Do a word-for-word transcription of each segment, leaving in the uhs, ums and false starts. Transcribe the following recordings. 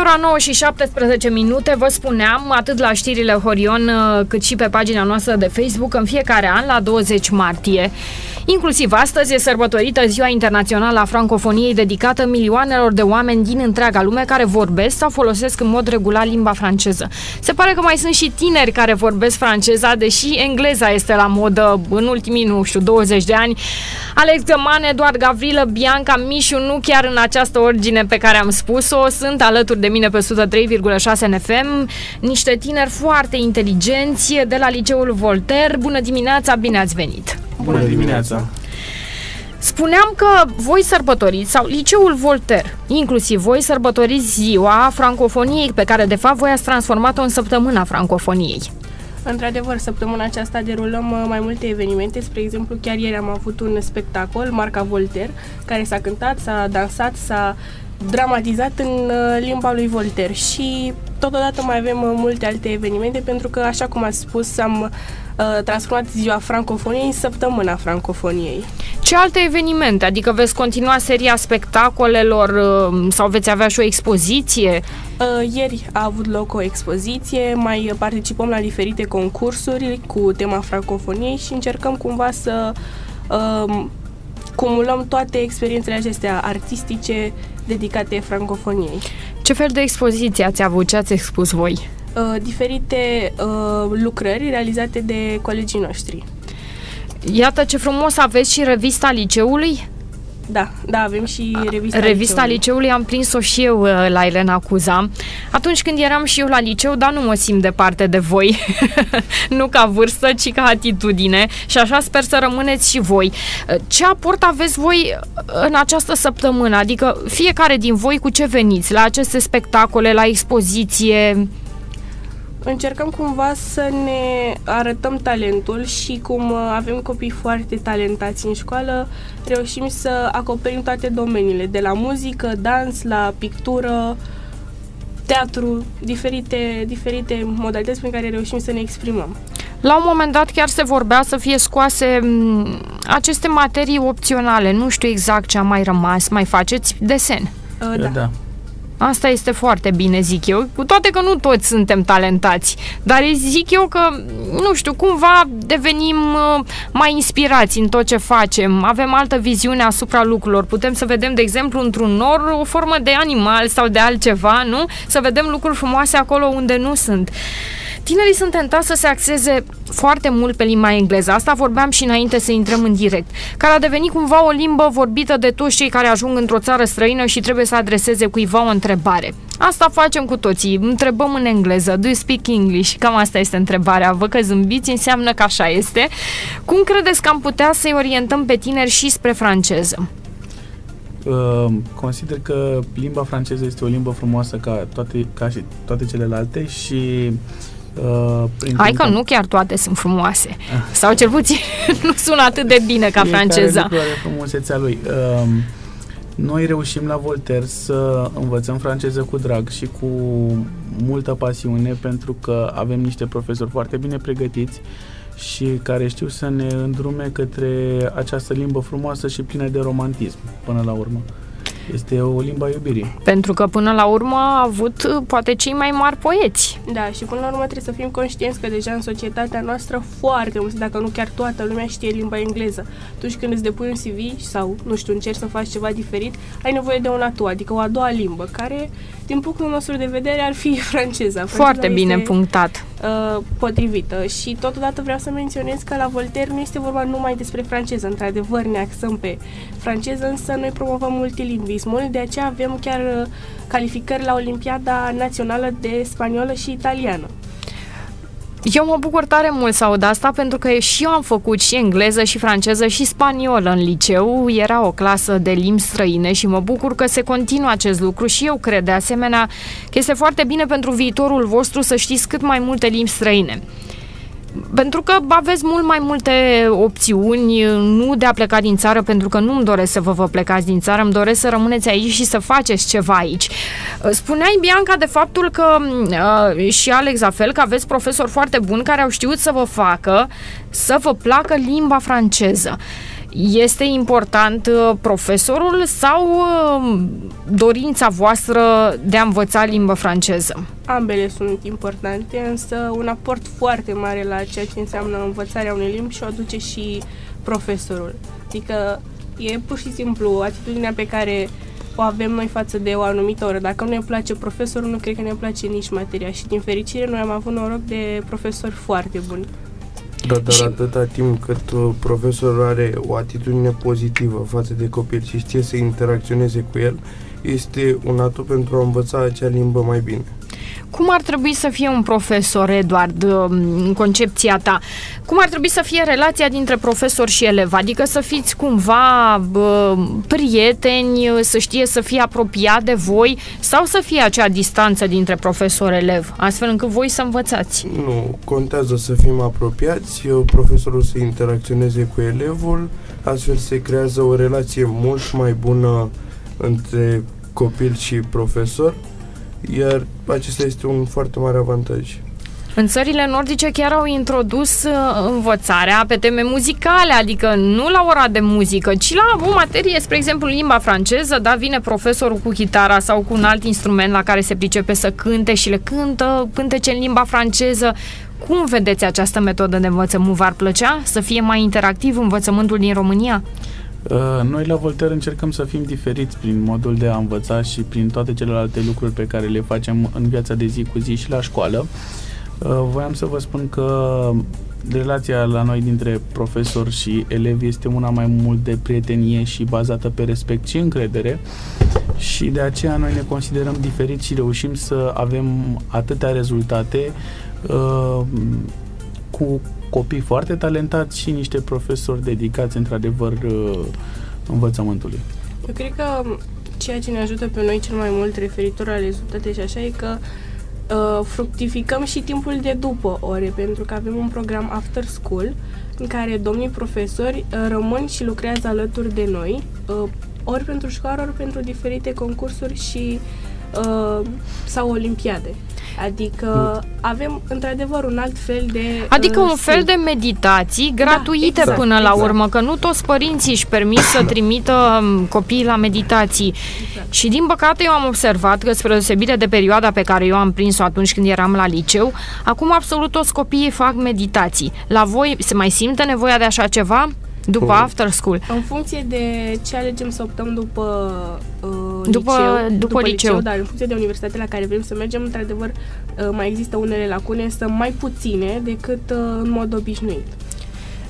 ora nouă și șaptesprezece minute, vă spuneam, atât la știrile Horion, cât și pe pagina noastră de Facebook, în fiecare an, la douăzeci martie. Inclusiv astăzi e sărbătorită Ziua Internațională a Francofoniei, dedicată milioanelor de oameni din întreaga lume care vorbesc sau folosesc în mod regulat limba franceză. Se pare că mai sunt și tineri care vorbesc franceza, deși engleza este la modă în ultimii, nu știu, douăzeci de ani. Alex Gaman, Eduard Gavrila, Bianca Misu, nu chiar în această ordine pe care am spus-o, sunt alături de mine pe o sută trei virgulă șase N F M, niște tineri foarte inteligenți de la Liceul Voltaire. Bună dimineața, bine ați venit! Bună dimineața! Spuneam că voi sărbătoriți, sau Liceul Voltaire, inclusiv voi sărbătoriți Ziua Francofoniei, pe care de fapt voi ați transformat-o în Săptămâna Francofoniei. Într-adevăr, săptămâna aceasta derulăm mai multe evenimente. Spre exemplu, chiar ieri am avut un spectacol, Marca Voltaire, care s-a cântat, s-a dansat, s-a dramatizat în limba lui Voltaire. Și totodată mai avem multe alte evenimente, pentru că, așa cum ați spus, am transformat Ziua Francofoniei în Săptămâna Francofoniei. Ce alte evenimente? Adică veți continua seria spectacolelor sau veți avea și o expoziție? Ieri a avut loc o expoziție, mai participăm la diferite concursuri cu tema francofoniei și încercăm cumva să um, cumulăm toate experiențele acestea artistice dedicate francofoniei. Ce fel de expoziție ați avut? Ce ați expus voi? Diferite uh, lucrări realizate de colegii noștri. Iată ce frumos, aveți și revista liceului? Da, da, avem și revista, revista liceului. liceului. Am prins-o și eu la Elena Cuza. Atunci când eram și eu la liceu, dar nu mă simt departe de voi. Nu ca vârstă, ci ca atitudine. Și așa sper să rămâneți și voi. Ce aport aveți voi în această săptămână? Adică fiecare din voi cu ce veniți? La aceste spectacole, la expoziție? Încercăm cumva să ne arătăm talentul și cum avem copii foarte talentați în școală, reușim să acoperim toate domeniile, de la muzică, dans, la pictură, teatru, diferite, diferite modalități prin care reușim să ne exprimăm. La un moment dat chiar se vorbea să fie scoase aceste materii opționale, nu știu exact ce a mai rămas, mai faceți desen? Da. da. Asta este foarte bine, zic eu, cu toate că nu toți suntem talentați, dar zic eu că, nu știu, cumva devenim mai inspirați în tot ce facem, avem altă viziune asupra lucrurilor, putem să vedem, de exemplu, într-un nor o formă de animal sau de altceva, nu? Să vedem lucruri frumoase acolo unde nu sunt. Tinerii sunt tentați să se axeze foarte mult pe limba engleză, asta vorbeam și înainte să intrăm în direct, care a devenit cumva o limbă vorbită de toți cei care ajung într-o țară străină și trebuie să adreseze cuiva o întrebare. Asta facem cu toții, întrebăm în engleză, do you speak English? Cam asta este întrebarea, vă că zâmbiți înseamnă că așa este. Cum credeți că am putea să-i orientăm pe tineri și spre franceză? Uh, consider că limba franceză este o limbă frumoasă ca, toate, ca și toate celelalte și Uh, Hai că nu chiar toate sunt frumoase. Sau cel puțin nu sună atât de bine ca franceza. Fiecare lucru are frumusețea lui. Uh, noi reușim la Voltaire să învățăm franceză cu drag și cu multă pasiune, pentru că avem niște profesori foarte bine pregătiți și care știu să ne îndrume către această limbă frumoasă și plină de romantism până la urmă. Este o limba iubirii. Pentru că până la urmă a avut poate cei mai mari poeți. Da, și până la urmă trebuie să fim conștienți că deja în societatea noastră foarte mult, dacă nu chiar toată lumea, știe limba engleză. Atunci când îți depui un C V sau, nu știu, încerci să faci ceva diferit, ai nevoie de una a doua, adică o a doua limbă, care, din punctul nostru de vedere, ar fi franceza. Foarte bine punctat. Uh, potrivită. Și totodată vreau să menționez că la Voltaire nu este vorba numai despre franceză. Într-adevăr, ne axăm pe franceză, însă noi promovăm multilingvismul, de aceea avem chiar calificări la Olimpiada Națională de Spaniolă și Italiană. Eu mă bucur tare mult să aud asta, pentru că și eu am făcut și engleză, și franceză, și spaniolă în liceu. Era o clasă de limbi străine și mă bucur că se continuă acest lucru și eu cred de asemenea că este foarte bine pentru viitorul vostru să știți cât mai multe limbi străine. Pentru că aveți mult mai multe opțiuni, nu de a pleca din țară, pentru că nu-mi doresc să vă, vă plecați din țară, îmi doresc să rămâneți aici și să faceți ceva aici. Spuneai, Bianca, de faptul că uh, și Alex, la fel, că aveți profesori foarte buni care au știut să vă facă să vă placă limba franceză. Este important profesorul sau dorința voastră de a învăța limba franceză? Ambele sunt importante, însă un aport foarte mare la ceea ce înseamnă învățarea unei limbi și o aduce și profesorul. Adică e pur și simplu atitudinea pe care o avem noi față de o anumită oră. Dacă nu ne place profesorul, nu cred că ne place nici materia și, din fericire, noi am avut noroc de profesori foarte buni. Da, dar și... atâta timp cât profesorul are o atitudine pozitivă față de copil și știe să interacționeze cu el, este un atu pentru a învăța acea limbă mai bine. Cum ar trebui să fie un profesor, Eduard, în concepția ta? Cum ar trebui să fie relația dintre profesor și elev? Adică să fiți cumva bă, prieteni, să știe să fie apropiat de voi sau să fie acea distanță dintre profesor-elev, astfel încât voi să învățați? Nu, contează să fim apropiați, profesorul să interacționeze cu elevul, astfel se creează o relație mult mai bună între copil și profesor, iar acesta este un foarte mare avantaj. În țările nordice chiar au introdus învățarea pe teme muzicale, adică nu la ora de muzică, ci la o materie, spre exemplu limba franceză, da, vine profesorul cu chitara sau cu un alt instrument la care se pricepe să cânte și le cântă cântece în limba franceză. Cum vedeți această metodă de învățământ? V-ar plăcea să fie mai interactiv învățământul din România? Noi la Voltaire încercăm să fim diferiți prin modul de a învăța și prin toate celelalte lucruri pe care le facem în viața de zi cu zi și la școală. Voiam să vă spun că relația la noi dintre profesor și elev este una mai mult de prietenie și bazată pe respect și încredere și de aceea noi ne considerăm diferiți și reușim să avem atâtea rezultate cu copii foarte talentați și niște profesori dedicați, într-adevăr, învățământului. Eu cred că ceea ce ne ajută pe noi cel mai mult referitor la rezultate și așa e că uh, fructificăm și timpul de după ore, pentru că avem un program after school în care domnii profesori uh, rămân și lucrează alături de noi, uh, ori pentru școală, ori pentru diferite concursuri și uh, sau olimpiade. Adică avem într-adevăr un alt fel de... Adică un fel de meditații gratuite, da, exact, până la urmă, exact. Că nu toți părinții își permit să trimită copiii la meditații. Exact. Și din păcate eu am observat că, spre deosebire de perioada pe care eu am prins-o atunci când eram la liceu, acum absolut toți copiii fac meditații. La voi se mai simte nevoia de așa ceva? După Bun. after school. În funcție de ce alegem să optăm după, uh, după, liceu, după, după liceu, liceu, dar în funcție de universitatea la care vrem să mergem, într-adevăr, uh, mai există unele lacune, însă mai puține decât uh, în mod obișnuit.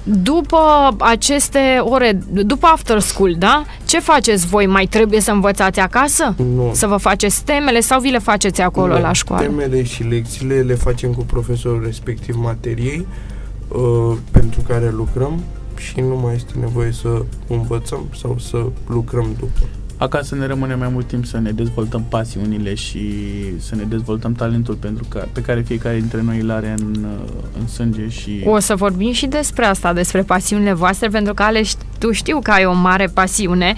După aceste ore, după after school, da? Ce faceți voi? Mai trebuie să învățați acasă? Nu. Să vă faceți temele sau vi le faceți acolo nu. la școală? Temele și lecțiile le facem cu profesorul respectiv materiei uh, pentru care lucrăm. Și nu mai este nevoie să învățăm sau să lucrăm după. Acasă ne rămâne mai mult timp să ne dezvoltăm pasiunile și să ne dezvoltăm talentul pentru că, pe care fiecare dintre noi îl are în, în sânge și... O să vorbim și despre asta, despre pasiunile voastre, pentru că, Alex, tu știu că ai o mare pasiune,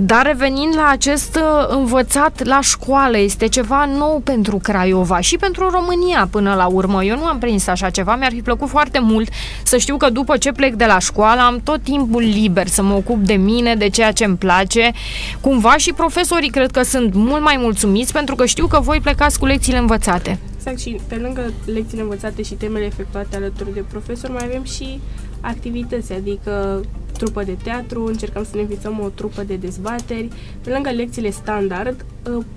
dar revenind la acest învățat la școală, este ceva nou pentru Craiova și pentru România până la urmă. Eu nu am prins așa ceva, mi-ar fi plăcut foarte mult să știu că după ce plec de la școală am tot timpul liber să mă ocup de mine, de ceea ce îmi place, cum și profesorii cred că sunt mult mai mulțumiți pentru că știu că voi plecați cu lecțiile învățate. Exact, și pe lângă lecțiile învățate și temele efectuate alături de profesori, mai avem și activități, adică trupă de teatru, încercăm să ne înființăm o trupă de dezbateri. Pe lângă lecțiile standard,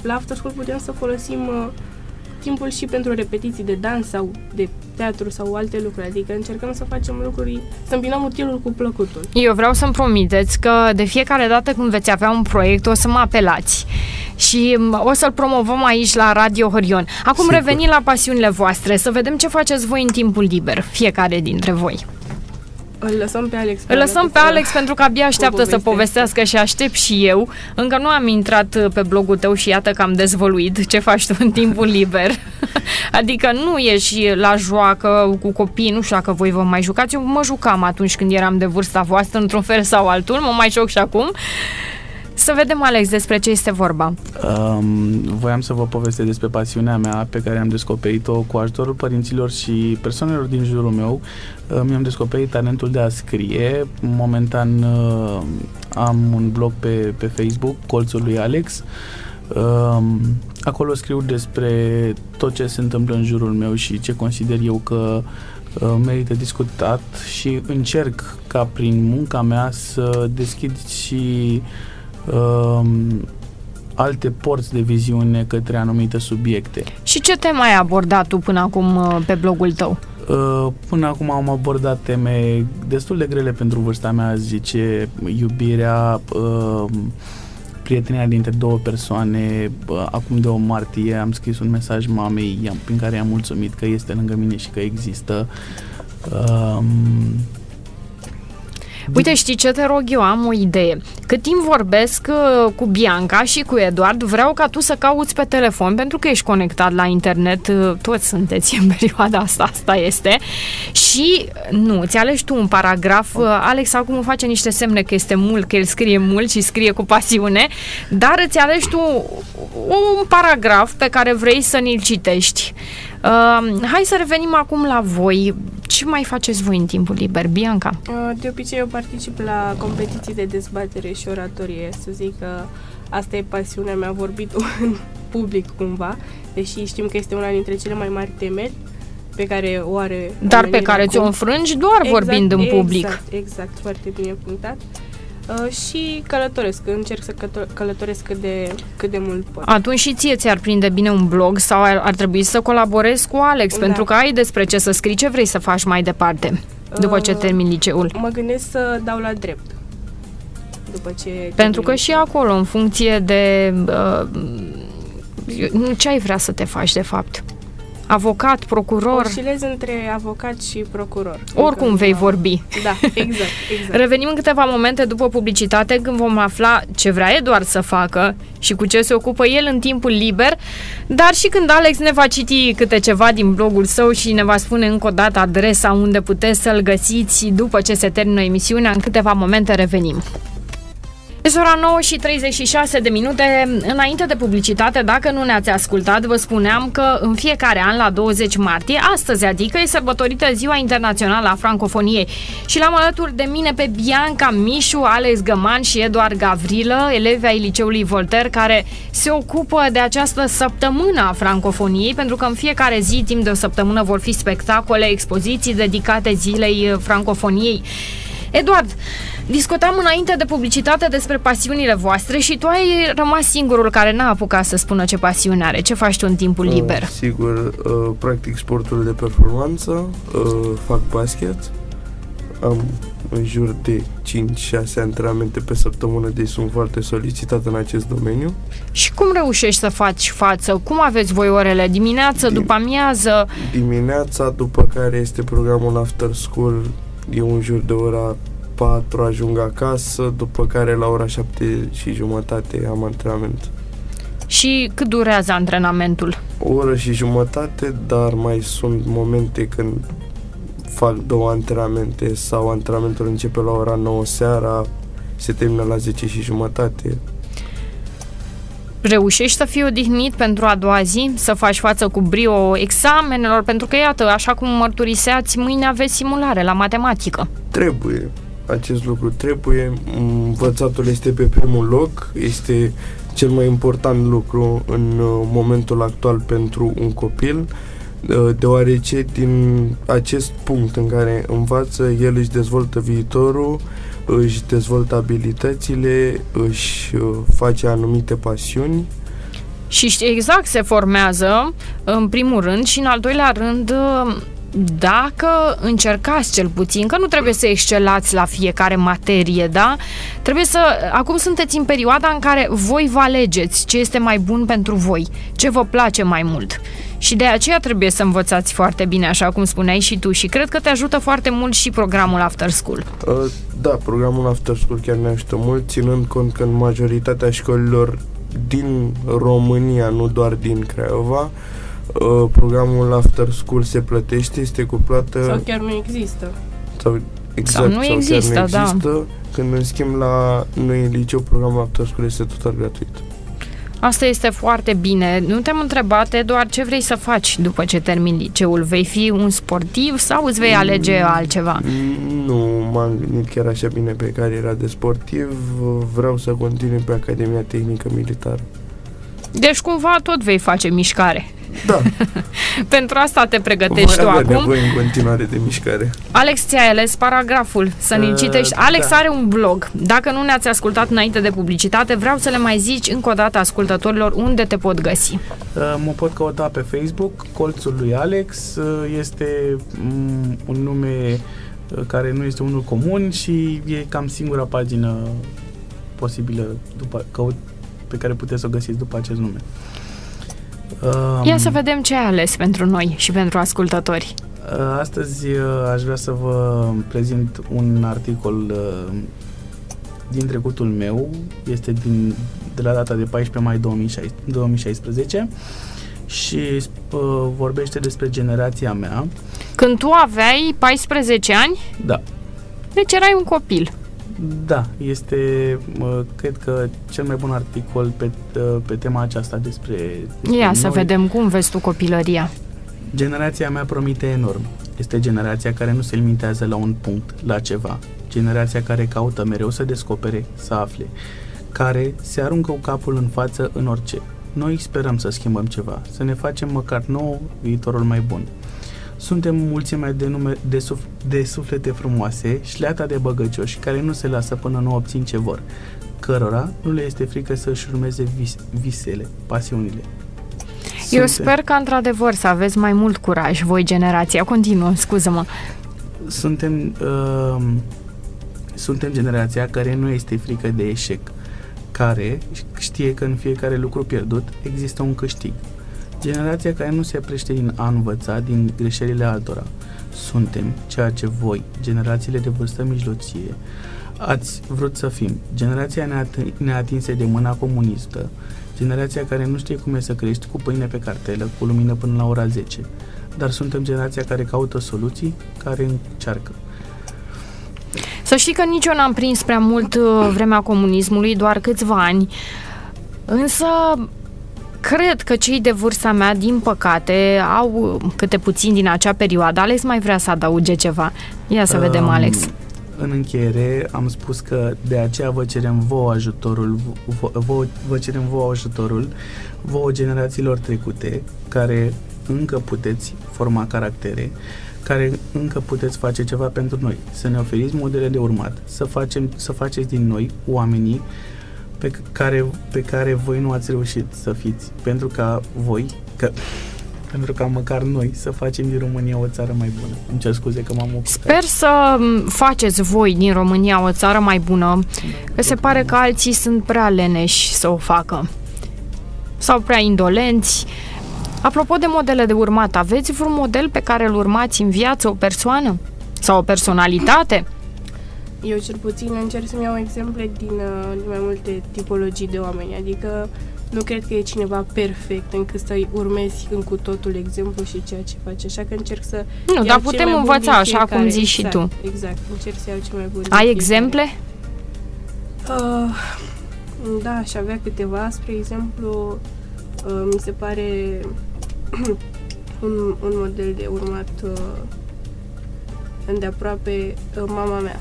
la after school putem să folosim timpul și pentru repetiții de dans sau de teatru sau alte lucruri, adică încercăm să facem lucruri, să îmbinăm utilul cu plăcutul. Eu vreau să-mi promiteți că de fiecare dată când veți avea un proiect o să mă apelați și o să-l promovăm aici la Radio Horion. Acum Sigur. Revenim la pasiunile voastre, să vedem ce faceți voi în timpul liber, fiecare dintre voi. Îl lăsăm pe Alex. Îl lăsăm pe Alex pentru că abia așteaptă să povestească și aștept și eu. Încă nu am intrat pe blogul tău și iată că am dezvăluit ce faci tu în timpul liber. Adică nu ieși la joacă cu copii, nu știu dacă voi vă mai jucați. Eu mă jucam atunci când eram de vârsta voastră, într-un fel sau altul, mă mai joc și acum. Să vedem, Alex, despre ce este vorba. Um, voiam să vă povestesc despre pasiunea mea pe care am descoperit-o cu ajutorul părinților și persoanelor din jurul meu. Mi-am descoperit talentul de a scrie. Momentan uh, am un blog pe, pe Facebook, Colțul lui Alex. Um, acolo scriu despre tot ce se întâmplă în jurul meu și ce consider eu că merită discutat și încerc ca prin munca mea să deschid și um, alte porți de viziune către anumite subiecte. Și ce teme ai abordat tu până acum pe blogul tău? Uh, până acum am abordat teme destul de grele pentru vârsta mea, zice, iubirea, uh, prietenia dintre două persoane. Acum de o martie am scris un mesaj mamei prin care i-am mulțumit că este lângă mine și că există. Um... Uite, știi ce te rog eu? Am o idee. Cât timp vorbesc cu Bianca și cu Eduard, vreau ca tu să cauți pe telefon, pentru că ești conectat la internet, toți sunteți în perioada asta, asta este, și nu, ți alegi tu un paragraf. Alex acum îmi face niște semne că este mult, că el scrie mult și scrie cu pasiune, dar îți alegi tu un paragraf pe care vrei să ni-l citești. Uh, hai să revenim acum la voi. Ce mai faceți voi în timpul liber, Bianca? Uh, de obicei eu particip la competiții de dezbatere și oratorie. Să zic că asta e pasiunea mea, vorbit în public cumva, deși știm că este una dintre cele mai mari temeri pe care o are. Dar pe care ți-o înfrângi doar exact, vorbind în exact, public. Exact, exact, foarte bine punctat. Uh, și călătoresc, încerc să călătoresc cât de, cât de mult pot. Atunci și ție ți-ar prinde bine un blog sau ar, ar trebui să colaborezi cu Alex, da, pentru că ai despre ce să scrii, ce vrei să faci mai departe, după uh, ce termin liceul. Mă gândesc să dau la drept. După ce pentru că și acolo, în funcție de uh, ce ai vrea să te faci de fapt. Avocat, procuror. Oscilez între avocat și procuror. Oricum vei vorbi. Da, exact, exact. Revenim în câteva momente după publicitate, când vom afla ce vrea Eduard să facă și cu ce se ocupă el în timpul liber, dar și când Alex ne va citi câte ceva din blogul său și ne va spune încă o dată adresa unde puteți să-l găsiți după ce se termină emisiunea. În câteva momente revenim. Este ora nouă și treizeci și șase de minute. Înainte de publicitate, dacă nu ne-ați ascultat, vă spuneam că în fiecare an, la douăzeci martie, astăzi adică, e sărbătorită Ziua Internațională a Francofoniei. Și l-am alături de mine pe Bianca Misu, Alex Gaman și Eduard Gavrila, elevi ai Liceului Voltaire, care se ocupă de această săptămână a francofoniei, pentru că în fiecare zi, timp de o săptămână, vor fi spectacole, expoziții dedicate zilei francofoniei. Eduard, discutam înainte de publicitate despre pasiunile voastre și tu ai rămas singurul care n-a apucat să spună ce pasiune are. Ce faci tu în timpul liber? Uh, sigur, uh, practic sportul de performanță, uh, fac basket, am în jur de cinci șase antrenamente pe săptămână, deci sunt foarte solicitat în acest domeniu. Și cum reușești să faci față? Cum aveți voi orele? Dimineață, Dim- după amiază? Dimineața, după care este programul after school. Eu în jur de ora patru ajung acasă, după care la ora șapte și jumătate am antrenament. Și cât durează antrenamentul? O oră și jumătate, dar mai sunt momente când fac două antrenamente sau antrenamentul începe la ora nouă seara, se termină la zece și jumătate. Reușești să fii odihnit pentru a doua zi, să faci față cu brio examenelor, pentru că, iată, așa cum mărturiseați, mâine aveți simulare la matematică. Trebuie. Acest lucru trebuie. Învățatul este pe primul loc, este cel mai important lucru în momentul actual pentru un copil, deoarece din acest punct în care învață, el își dezvoltă viitorul, își dezvoltă abilitățile, își face anumite pasiuni. Și exact, se formează în primul rând și în al doilea rând, dacă încercați cel puțin, că nu trebuie să excelați la fiecare materie, da? Trebuie să, acum sunteți în perioada în care voi vă alegeți ce este mai bun pentru voi, ce vă place mai mult. Și de aceea trebuie să învățați foarte bine, așa cum spuneai și tu, și cred că te ajută foarte mult și programul after school. Da, programul after school chiar ne ajută mult, ținând cont că în majoritatea școlilor din România, nu doar din Craiova, programul after school se plătește, este cu plată. Sau chiar nu există. Sau Exact, sau nu există, nu există da. Când, în schimb, la noi în liceu programul aptoscul este total gratuit. Asta este foarte bine. Nu te-am întrebat, doar ce vrei să faci după ce termini liceul? Vei fi un sportiv sau îți vei alege altceva? Nu m-am gândit chiar așa bine pe cariera de sportiv. Vreau să continui pe Academia Tehnică Militară. Deci cumva tot vei face mișcare. Da. Pentru asta te pregătești tu acum. Voi în continuare de mișcare. Alex, ți-ai ales paragraful să ne citești. Alex da. Are un blog. Dacă nu ne-ați ascultat înainte de publicitate, vreau să le mai zici încă o dată ascultătorilor unde te pot găsi. Mă pot căuta pe Facebook, Colțul lui Alex. Este un nume care nu este unul comun și e cam singura pagină posibilă după căut pe care puteți să o găsiți după acest nume. Um, Ia să vedem ce ai ales pentru noi și pentru ascultători. Astăzi aș vrea să vă prezint un articol din trecutul meu. Este din, de la data de paisprezece mai două mii șaisprezece și vorbește despre generația mea. Când tu aveai paisprezece ani? Da. Deci erai un copil. Da, este, cred că, cel mai bun articol pe, pe tema aceasta despre, despre Ia noi. Să vedem cum vezi tu copilăria. Generația mea promite enorm. Este generația care nu se limitează la un punct, la ceva. Generația care caută mereu să descopere, să afle. Care se aruncă cu capul în față în orice. Noi sperăm să schimbăm ceva, să ne facem măcar nouă viitorul mai bun. Suntem mulțimea de, nume, de, suf, de suflete frumoase, șleata de băgăcioși care nu se lasă până nu obțin ce vor, cărora nu le este frică să își urmeze vis, visele, pasiunile. Suntem... Eu sper că într-adevăr să aveți mai mult curaj, voi generația. Continuă, scuză-mă. Suntem, uh, suntem generația care nu este frică de eșec, care știe că în fiecare lucru pierdut există un câștig. Generația care nu se oprește din a învăța din greșelile altora. Suntem ceea ce voi, generațiile de vârstă mijlocie, ați vrut să fim. Generația neatinse de mâna comunistă. Generația care nu știe cum e să crești cu pâine pe cartelă, cu lumină până la ora zece. Dar suntem generația care caută soluții, care încearcă. Să știi că nici eu n-am prins prea mult vremea comunismului, doar câțiva ani. Însă... Cred că cei de vârsta mea, din păcate, au câte puțin din acea perioadă. Alex mai vrea să adauge ceva. Ia să um, vedem, Alex. În încheiere, am spus că de aceea vă cerem vouă ajutorul, vouă, vă cerem vouă ajutorul, vouă generațiilor trecute, care încă puteți forma caractere, care încă puteți face ceva pentru noi, să ne oferiți modele de urmat, să, facem, să faceți din noi oamenii Pe care, pe care voi nu ați reușit să fiți, pentru ca voi, că, pentru ca măcar noi să facem din România o țară mai bună. Îmi cer scuze că m-am ocupat. Sper să faceți voi din România o țară mai bună, că se pare că alții sunt prea leneși să o facă sau prea indolenți. Apropo de modele de urmat, aveți vreun model pe care îl urmați în viață, o persoană sau o personalitate? Eu cel puțin încerc să-mi iau exemple din, din mai multe tipologii de oameni, adică nu cred că e cineva perfect încât să-i urmezi în cu totul exemplu și ceea ce face, așa că încerc să... Nu, dar putem învăța, așa cum zici și tu. Exact, încerc să iau ce mai bun. Ai exemple? Uh, da, aș avea câteva, spre exemplu, uh, mi se pare un, un model de urmat uh, îndeaproape uh, mama mea.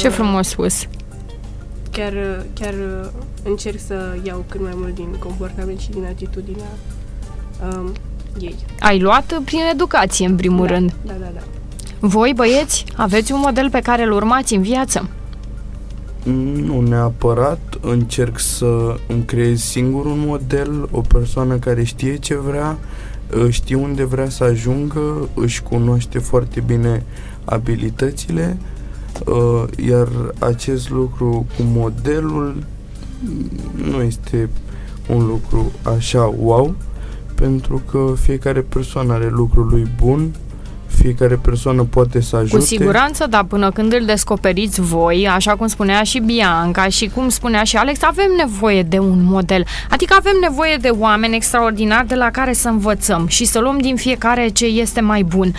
Ce frumos spus! Chiar, chiar încerc să iau cât mai mult din comportament și din atitudinea um, ei. Ai luat prin educație, în primul da, rând. Da, da, da. Voi, băieți, aveți un model pe care îl urmați în viață? Nu neapărat. Încerc să îmi creez singur un model, o persoană care știe ce vrea, știe unde vrea să ajungă, își cunoaște foarte bine abilitățile, iar acest lucru cu modelul nu este un lucru așa wow, pentru că fiecare persoană are lucrul lui bun, fiecare persoană poate să ajute. Cu siguranță, dar până când îl descoperiți voi, așa cum spunea și Bianca și cum spunea și Alex, avem nevoie de un model. Adică avem nevoie de oameni extraordinari de la care să învățăm și să luăm din fiecare ce este mai bun.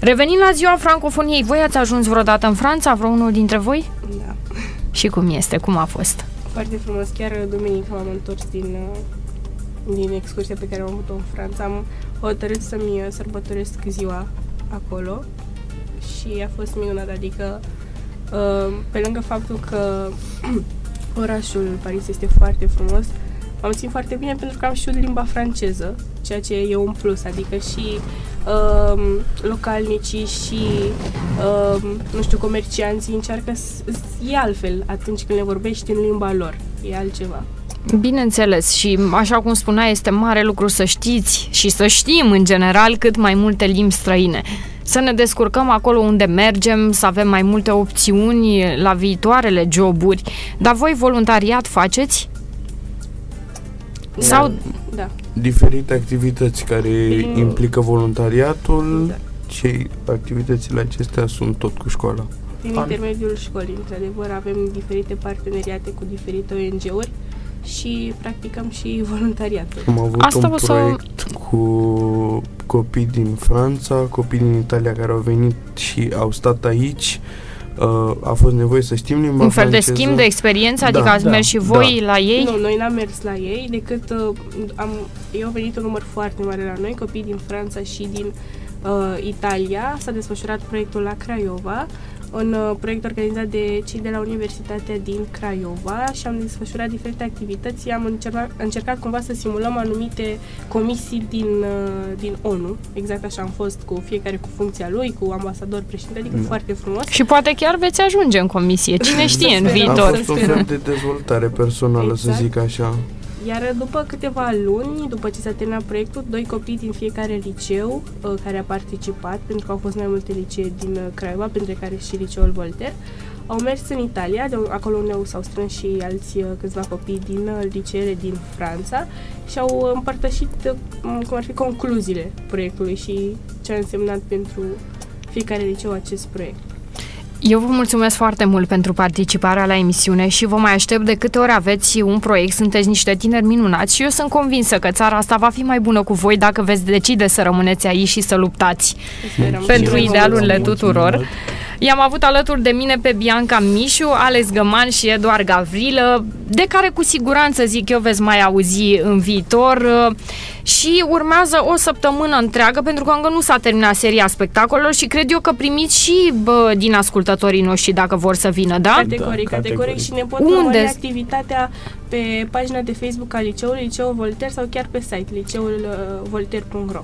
Revenind la Ziua Francofoniei, voi ați ajuns vreodată în Franța, vreunul dintre voi? Da. Și cum este? Cum a fost? Foarte frumos. Chiar duminică m-am întors din... din excursia pe care am avut-o în Franța. Am hotărât să-mi sărbătoresc ziua acolo și a fost minunat, adică pe lângă faptul că orașul Paris este foarte frumos, m-am simțit foarte bine pentru că am știut limba franceză, ceea ce e un plus, adică și um, localnicii și um, nu știu, comercianții încearcă să e altfel atunci când le vorbești în limba lor, e altceva. Bineînțeles, și așa cum spunea, este mare lucru să știți și să știm în general cât mai multe limbi străine. Să ne descurcăm acolo unde mergem, să avem mai multe opțiuni la viitoarele joburi. Dar voi voluntariat faceți? Da. Sau da. Diferite activități care Prin... implică voluntariatul, da. Și activitățile acestea sunt tot cu școala. Prin intermediul școlii, într-adevăr, avem diferite parteneriate cu diferite O N G-uri și practicăm și voluntariatul. Am avut Asta un proiect să... cu copii din Franța, copii din Italia care au venit și au stat aici. Uh, a fost nevoie să știm limba franceză. Un fel franceză. de schimb de experiență, adică da, ați da, mers și voi da. la ei? Nu, noi n-am mers la ei, decât uh, am, eu a venit un număr foarte mare la noi, copii din Franța și din uh, Italia. S-a desfășurat proiectul la Craiova, un proiect organizat de cei de la Universitatea din Craiova și am desfășurat diferite activități. Am încercat, încercat cumva să simulăm anumite comisii din, din O N U. Exact așa am fost, cu fiecare cu funcția lui, cu ambasador, președinte, adică da. foarte frumos. Și poate chiar veți ajunge în comisie, cine știe în viitor. A fost un fel de dezvoltare personală, exact. să zic așa. Iar după câteva luni, după ce s-a terminat proiectul, doi copii din fiecare liceu uh, care a participat, pentru că au fost mai multe licee din Craiova, printre care și liceul Voltaire, au mers în Italia, de acolo unde s-au strâns și alți uh, câțiva copii din uh, liceele din Franța și au împărtășit uh, cum ar fi concluziile proiectului și ce a însemnat pentru fiecare liceu acest proiect. Eu vă mulțumesc foarte mult pentru participarea la emisiune și vă mai aștept de câte ori aveți un proiect. Sunteți niște tineri minunați și eu sunt convinsă că țara asta va fi mai bună cu voi dacă veți decide să rămâneți aici și să luptați mulțumesc. pentru idealurile tuturor. I-am avut alături de mine pe Bianca Misu, Alex Gaman și Eduard Gavrila, de care cu siguranță, zic eu, veți mai auzi în viitor. Și urmează o săptămână întreagă, pentru că încă nu s-a terminat seria spectacolelor și cred eu că primiți și bă, din ascultătorii noștri dacă vor să vină, da? Categoric, da, categoric. Și ne pot urmări activitatea pe pagina de Facebook a liceului, Liceul Voltaire, sau chiar pe site, liceul voltaire punct ro.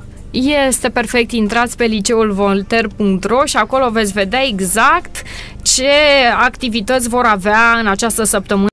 Este perfect, intrați pe liceul voltaire punct ro și acolo veți vedea exact ce activități vor avea în această săptămână.